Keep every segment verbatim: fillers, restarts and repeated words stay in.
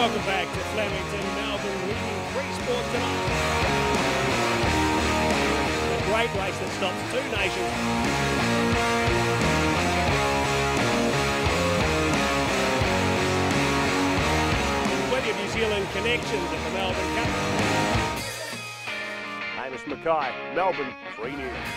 Welcome back to Flemington, Melbourne, Reading Free Sport tonight. A great race that stops two nations. Plenty of New Zealand connections at the Melbourne Cup. Hamish McKay, Melbourne Free News.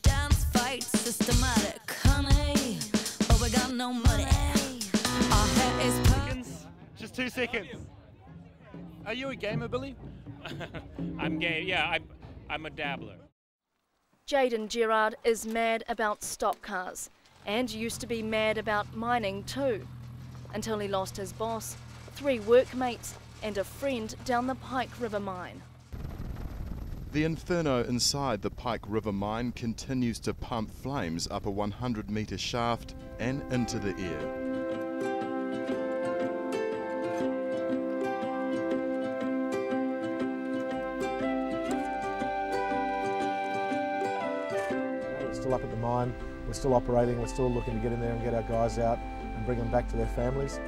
Dance fight systematic, honey. But we got no money. Our hair is seconds. Just two seconds. Are you a gamer, Billy? I'm game. Yeah, I, I'm a dabbler. Jaden Gerard is mad about stock cars and used to be mad about mining too, until he lost his boss, three workmates, and a friend down the Pike River Mine. The inferno inside the Pike River Mine continues to pump flames up a one hundred metre shaft and into the air. We're still up at the mine, we're still operating, we're still looking to get in there and get our guys out and bring them back to their families.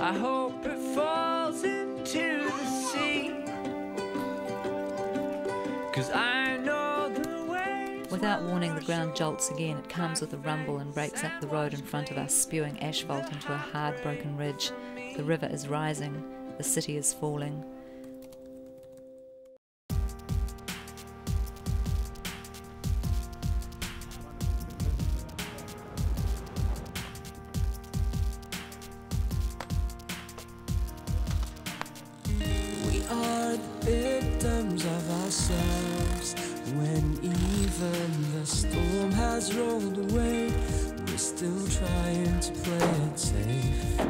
I hope it falls into the sea, 'cause I know the way. Without warning, the ground jolts again. It comes with a rumble and breaks up the road in front of us, spewing asphalt into a hard broken ridge. The river is rising, the city is falling. Victims of ourselves, when even the storm has rolled away, we're still trying to play it safe,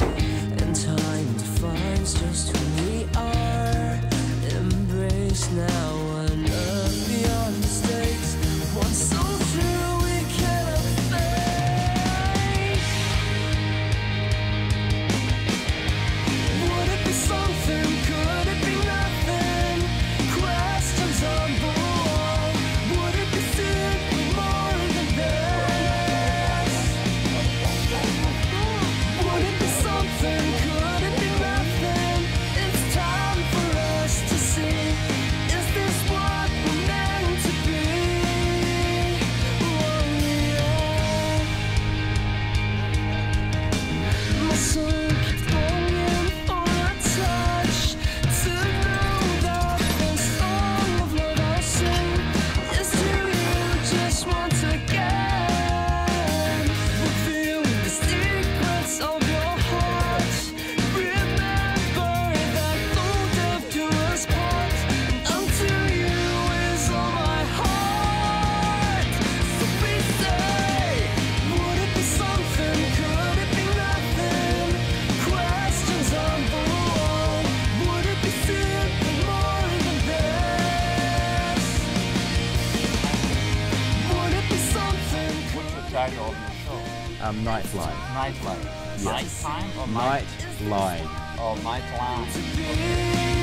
and time defines just who we are. Embrace now and love beyond mistakes. One soul Um, night flight. Night flight. Yes. Night time or night? Night line. Oh, night line.